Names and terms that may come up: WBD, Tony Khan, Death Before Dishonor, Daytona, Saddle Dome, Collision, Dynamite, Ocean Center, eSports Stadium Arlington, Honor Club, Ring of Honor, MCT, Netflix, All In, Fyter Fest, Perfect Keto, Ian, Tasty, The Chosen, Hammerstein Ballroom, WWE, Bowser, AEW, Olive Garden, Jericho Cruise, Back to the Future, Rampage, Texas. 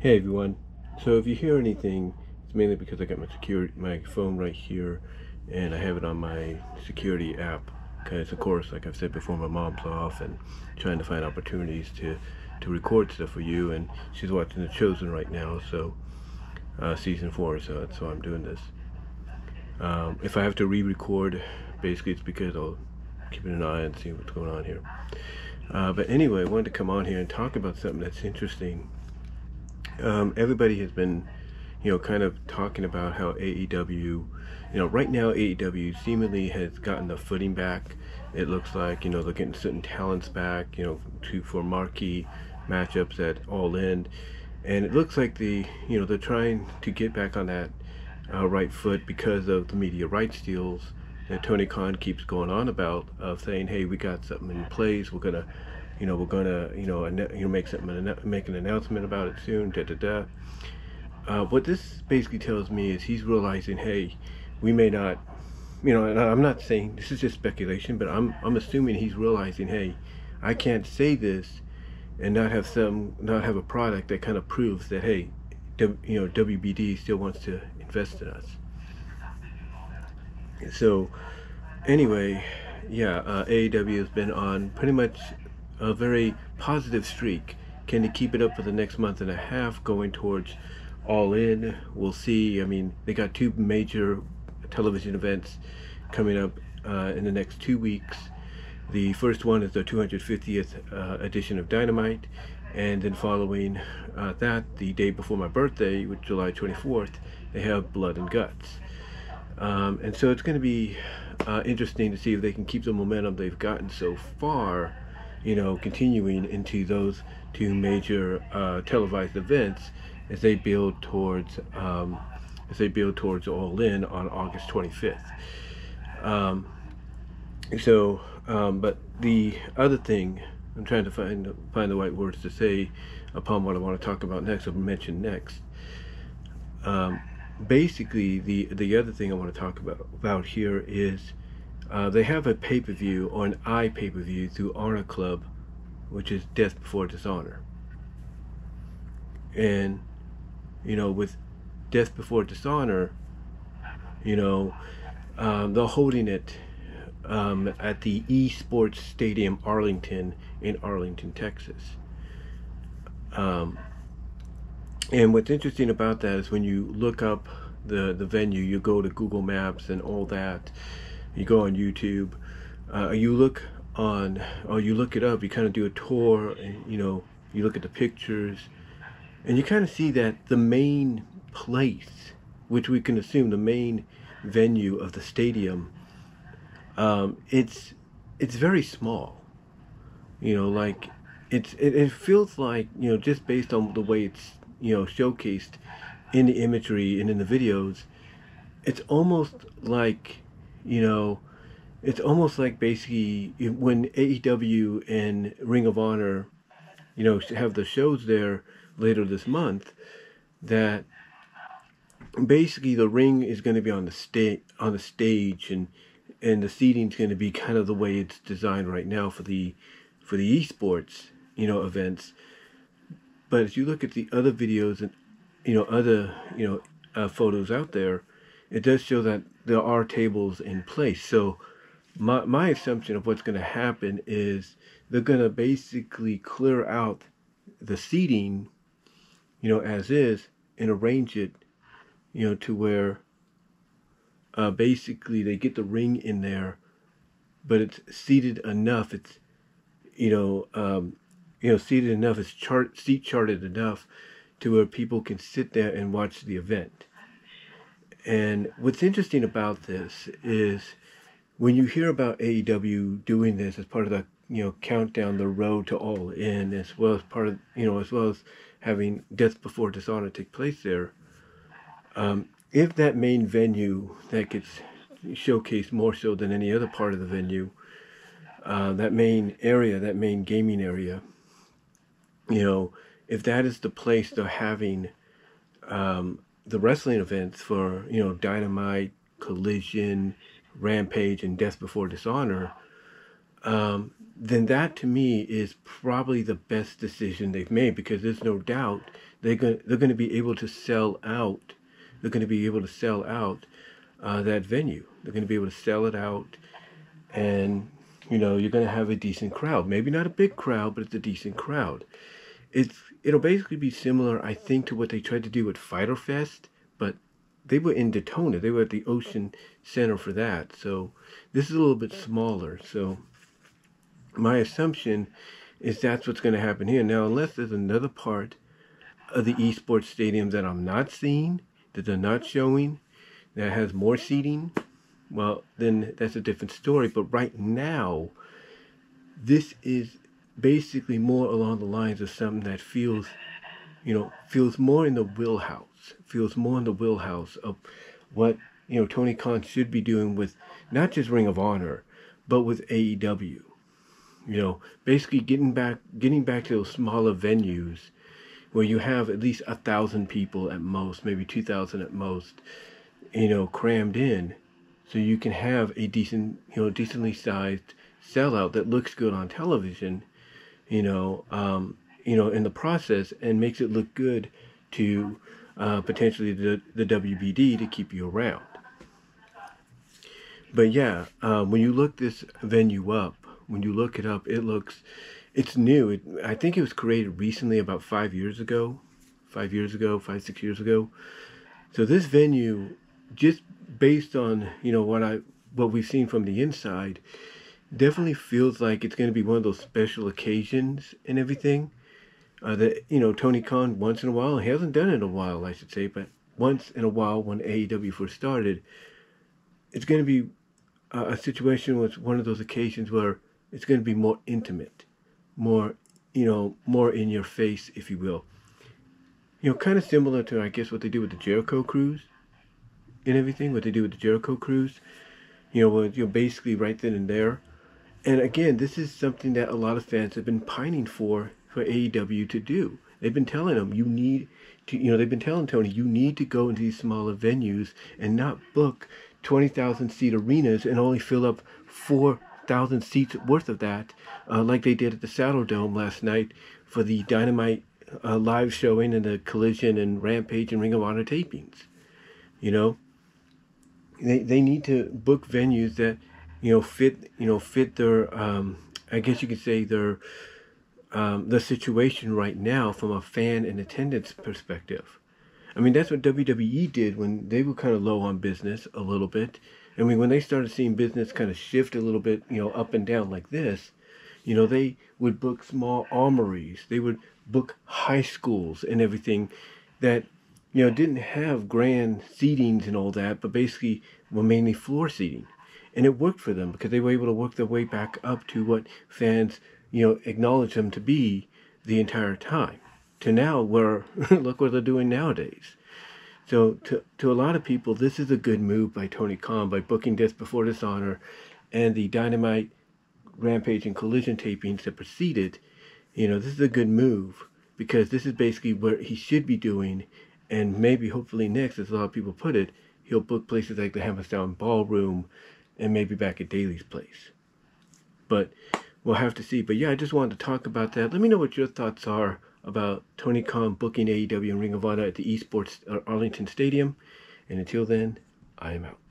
Hey everyone, so if you hear anything, it's mainly because I got my phone right here, and I have it on my security app, because of course, like I've said before, my mom's off and trying to find opportunities to record stuff for you, and she's watching The Chosen right now, so season 4, so that's why I'm doing this. If I have to re-record, basically it's because I'll keep an eye and see what's going on here. But anyway, I wanted to come on here and talk about something that's interesting. Everybody has been, kind of talking about how AEW, right now AEW seemingly has gotten the footing back. It looks like, they're getting certain talents back, for marquee matchups at All In. And it looks like they're trying to get back on that right foot because of the media rights deals that Tony Khan keeps going on about, of saying, hey, we got something in place, we're gonna make an announcement about it soon, what this basically tells me is he's realizing, hey, we may not, and I'm not saying, this is just speculation, but I'm assuming he's realizing, hey, I can't say this and not have a product that kind of proves that, hey, WBD still wants to invest in us. So anyway, yeah, AEW has been on pretty much a very positive streak. Can they keep it up for the next month and a half going towards All In? We'll see. I mean, they got 2 major television events coming up in the next 2 weeks. The first one is the 250th edition of Dynamite, and then following that, the day before my birthday, which July 24th, they have Blood and Guts. And so it's going to be interesting to see if they can keep the momentum they've gotten so far, continuing into those 2 major televised events as they build towards All In on August 25th. But the other thing, I'm trying to find the right words to say upon what I want to talk about next, or mention next. Basically, the other thing I want to talk about here is they have a pay-per-view, or an iPay-per-view, through Honor Club, which is Death Before Dishonor. And, with Death Before Dishonor, they're holding it at the eSports Stadium Arlington in Arlington, Texas. And what's interesting about that is when you look up the venue, you go to Google Maps and all that, you go on YouTube, you look it up, you kind of do a tour, and you look at the pictures, and you kind of see that the main place, which we can assume the main venue of the stadium, it's very small, like it feels like, just based on the way it's showcased in the imagery and in the videos, it's almost like, basically when AEW and Ring of Honor, have the shows there later this month, that basically the ring is going to be on the stage, and the seating's going to be kind of the way it's designed right now for the esports, events. But as you look at the other videos and, other photos out there, it does show that there are tables in place. So my assumption of what's going to happen is they're going to basically clear out the seating, as is, and arrange it, to where basically they get the ring in there, but it's seated enough. It's, seated enough, it's seat charted enough to where people can sit there and watch the event. And what's interesting about this is when you hear about AEW doing this as part of the, countdown, the road to All In, as well as part of, as well as having Death Before Dishonor take place there, if that main venue that gets showcased more so than any other part of the venue, that main area, that main gaming area, if that is the place they're having the wrestling events for, Dynamite, Collision, Rampage, and Death Before Dishonor, then that to me is probably the best decision they've made, because there's no doubt they're going to be able to sell out. They're going to be able to sell out that venue. They're going to be able to sell it out, and you know you're going to have a decent crowd. Maybe not a big crowd, but it's a decent crowd. It'll basically be similar, I think, to what they tried to do with Fyter Fest, but they were in Daytona. They were at the Ocean Center for that. So this is a little bit smaller. So my assumption is that's what's going to happen here. Now, unless there's another part of the eSports Stadium that I'm not seeing, that they're not showing, that has more seating, well, then that's a different story. But right now, this is basically more along the lines of something that feels more in the wheelhouse. Feels more in the wheelhouse of what, you know, Tony Khan should be doing with not just Ring of Honor, but with AEW. You know, basically getting back to those smaller venues where you have at least 1,000 people at most, maybe 2,000 at most, you know, crammed in, so you can have a decent, you know, decently sized sellout that looks good on television, you know, in the process, and makes it look good to potentially the WBD to keep you around. But yeah, when you look this venue up, when you look it up, it's new. I think it was created recently, about 5 6 years ago. So this venue, just based on, you know, what we've seen from the inside, definitely feels like it's going to be one of those special occasions and everything that, you know, Tony Khan once in a while, he hasn't done it in a while, I should say, but once in a while when AEW first started, it's going to be a situation with one of those occasions where it's going to be more intimate, more, you know, more in your face, if you will. You know, kind of similar to, I guess, what they do with the Jericho Cruise and everything, you know, where you're basically right then and there. And again, this is something that a lot of fans have been pining for AEW to do. They've been telling them, you need to, you know, they've been telling Tony, you need to go into these smaller venues and not book 20,000 seat arenas and only fill up 4,000 seats worth of that, like they did at the Saddle Dome last night for the Dynamite live showing and the Collision and Rampage and Ring of Honor tapings. You know, they need to book venues that, you know, fit their, I guess you could say their situation right now from a fan and attendance perspective. I mean, that's what WWE did when they were kind of low on business a little bit. I mean, when they started seeing business kind of shift a little bit, you know, up and down like this, you know, they would book small armories. They would book high schools and everything that, you know, didn't have grand seatings and all that, but basically were mainly floor seating. And it worked for them because they were able to work their way back up to what fans, you know, acknowledge them to be the entire time. To now, where look what they're doing nowadays. So to a lot of people, this is a good move by Tony Khan by booking Death Before Dishonor and the Dynamite, Rampage, and Collision tapings that preceded. You know, this is a good move because this is basically what he should be doing. And maybe, hopefully next, as a lot of people put it, he'll book places like the Hammerstein Ballroom and maybe back at Daly's place. But we'll have to see. But yeah, I just wanted to talk about that. Let me know what your thoughts are about Tony Khan booking AEW and Ring of Honor at the eSports Arlington Stadium. And until then, I am out.